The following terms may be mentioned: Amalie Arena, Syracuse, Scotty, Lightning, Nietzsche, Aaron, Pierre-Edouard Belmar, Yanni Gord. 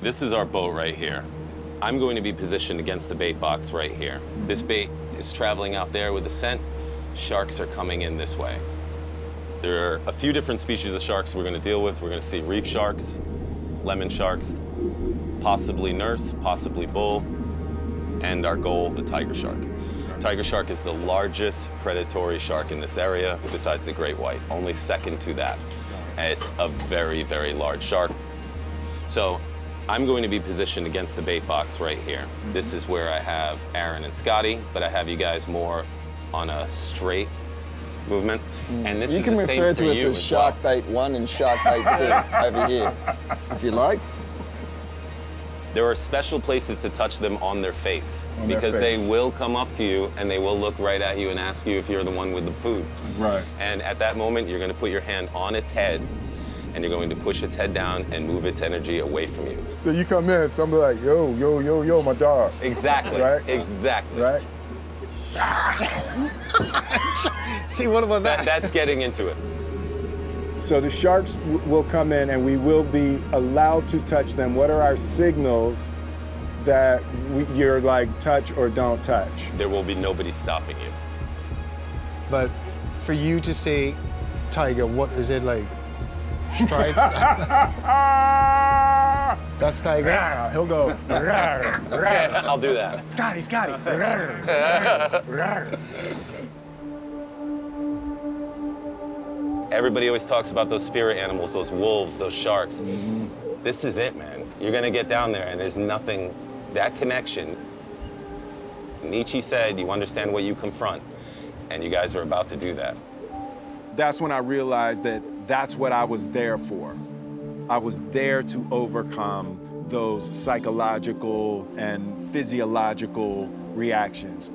This is our boat right here. I'm going to be positioned against the bait box right here. This bait is traveling out there with the scent. Sharks are coming in this way. There are a few different species of sharks we're going to deal with. We're going to see reef sharks, lemon sharks, possibly nurse, possibly bull, and our goal, the tiger shark. Tiger shark is the largest predatory shark in this area, besides the great white, only second to that. It's a very, very large shark. So I'm going to be positioned against the bait box right here. This is where I have Aaron and Scotty, but I have you guys more on a straight movement. And this is the same for you as well. You can refer to it as shark bait 1 and shark bait 2 over here, if you like. There are special places to touch them on their face because they will come up to you and they will look right at you and ask you if you're the one with the food. Right. And at that moment, you're going to put your hand on its head and you're going to push its head down and move its energy away from you. So you come in, somebody like, yo, yo, yo, yo, my dog. Exactly, right? Exactly. Right? See, what about that? That's getting into it. So the sharks will come in and we will be allowed to touch them. What are our signals that you're like, touch or don't touch? There will be nobody stopping you. But for you to say, tiger, what is it like? Stripes. That's tiger. Rawr, he'll go. Rawr, rawr. I'll do that. Scotty, Scotty. Rawr, rawr, rawr. Everybody always talks about those spirit animals, those wolves, those sharks. This is it, man. You're gonna get down there and there's nothing, that connection. Nietzsche said, you understand what you confront, and you guys are about to do that. That's when I realized that that's what I was there for. I was there to overcome those psychological and physiological reactions.